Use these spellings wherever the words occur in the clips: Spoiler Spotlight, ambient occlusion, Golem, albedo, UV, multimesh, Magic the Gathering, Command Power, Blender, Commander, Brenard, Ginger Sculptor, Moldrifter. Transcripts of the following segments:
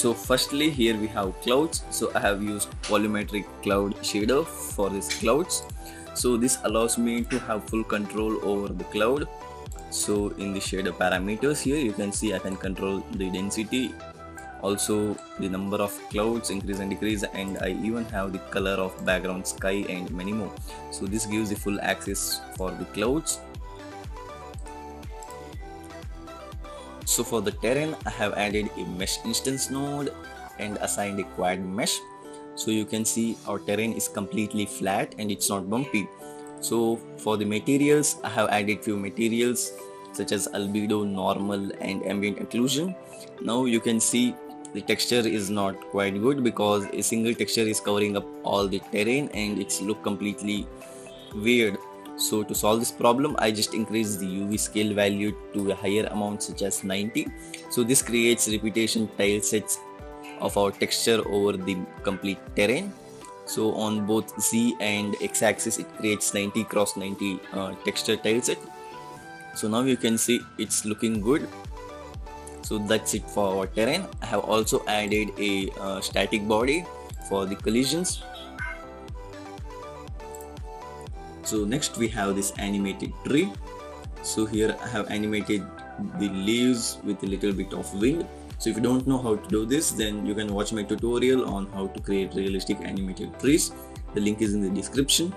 So firstly, here we have clouds. So I have used volumetric cloud shader for these clouds. So this allows me to have full control over the cloud. So in the shader parameters here, you can see I can control the density, also the number of clouds, increase and decrease, and I even have the color of background sky and many more. So this gives the full access for the clouds. So for the terrain, I have added a mesh instance node and assigned a quad mesh. So you can see our terrain is completely flat and it's not bumpy. So for the materials, I have added few materials such as albedo, normal and ambient occlusion. Now you can see the texture is not quite good because a single texture is covering up all the terrain and it's look completely weird. So to solve this problem, I just increase the UV scale value to a higher amount such as 90. So this creates repetition tile sets of our texture over the complete terrain. So on both Z and X axis, it creates 90 cross 90 texture tile set. So now you can see it's looking good. So that's it for our terrain. I have also added a static body for the collisions. So next we have this animated tree. So here I have animated the leaves with a little bit of wind. So if you don't know how to do this, then you can watch my tutorial on how to create realistic animated trees. The link is in the description.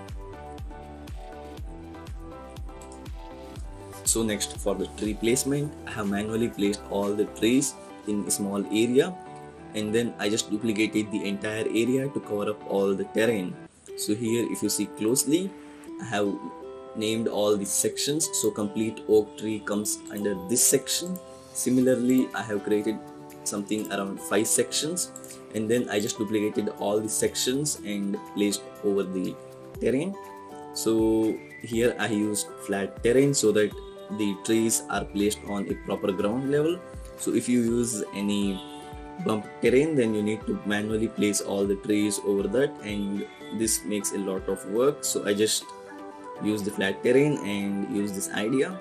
So next, for the tree placement, I have manually placed all the trees in a small area, and then I just duplicated the entire area to cover up all the terrain. So here if you see closely, I have named all these sections. So complete oak tree comes under this section. Similarly, I have created something around 5 sections, and then I just duplicated all the sections and placed over the terrain. So here I used flat terrain so that the trees are placed on a proper ground level. So if you use any bump terrain, then you need to manually place all the trees over that, and this makes a lot of work. So I just use the flat terrain and use this idea.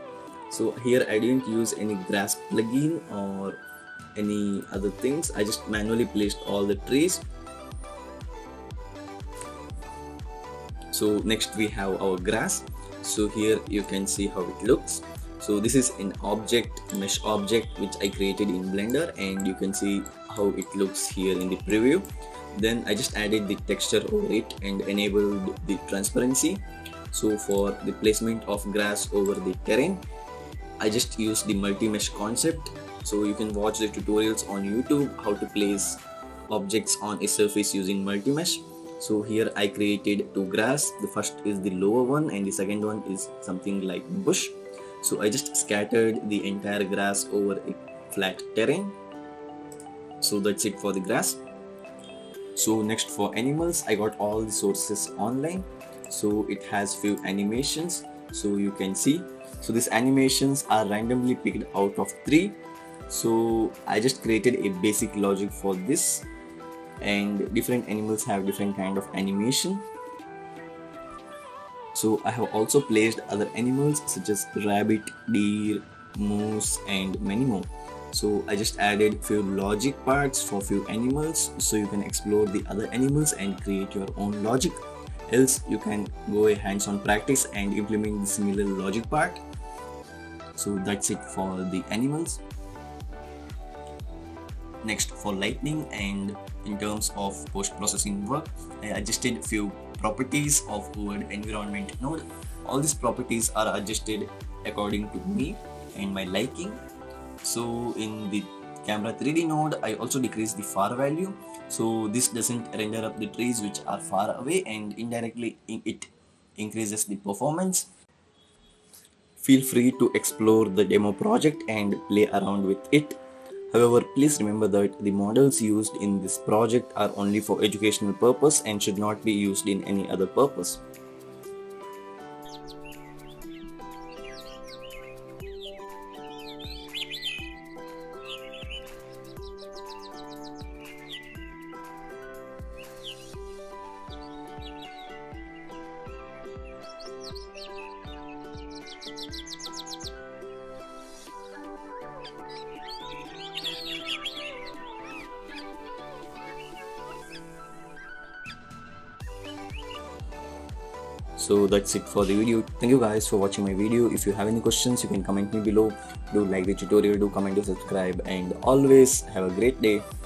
So here I didn't use any grass plugin or any other things. I just manually placed all the trees. So next we have our grass. So here you can see how it looks. So this is an object, mesh object, which I created in Blender, and you can see how it looks here in the preview. Then I just added the texture over it and enabled the transparency. So for the placement of grass over the terrain, I just used the multi-mesh concept. So you can watch the tutorials on YouTube how to place objects on a surface using multi-mesh. So here I created 2 grass. The first is the lower one and the second one is something like bush. So I just scattered the entire grass over a flat terrain. So that's it for the grass. So next, for animals, I got all the sources online. So it has few animations, so you can see. So these animations are randomly picked out of 3. So I just created a basic logic for this, and different animals have different kind of animation. So I have also placed other animals such as rabbit, deer, moose and many more. So I just added few logic parts for few animals, so you can explore the other animals and create your own logic. Else you can go a hands-on practice and implement the similar logic part. So that's it for the animals. Next, for lighting and in terms of post-processing work, I adjusted few properties of our environment node. All these properties are adjusted according to me and my liking. So in the camera 3D node, I also decreased the far value. so this doesn't render up the trees which are far away, and indirectly it increases the performance. Feel free to explore the demo project and play around with it. However, please remember that the models used in this project are only for educational purpose and should not be used in any other purpose. So that's it for the video. Thank you guys for watching my video. If you have any questions, you can comment me below. Do like the tutorial, do comment, do subscribe, and always have a great day.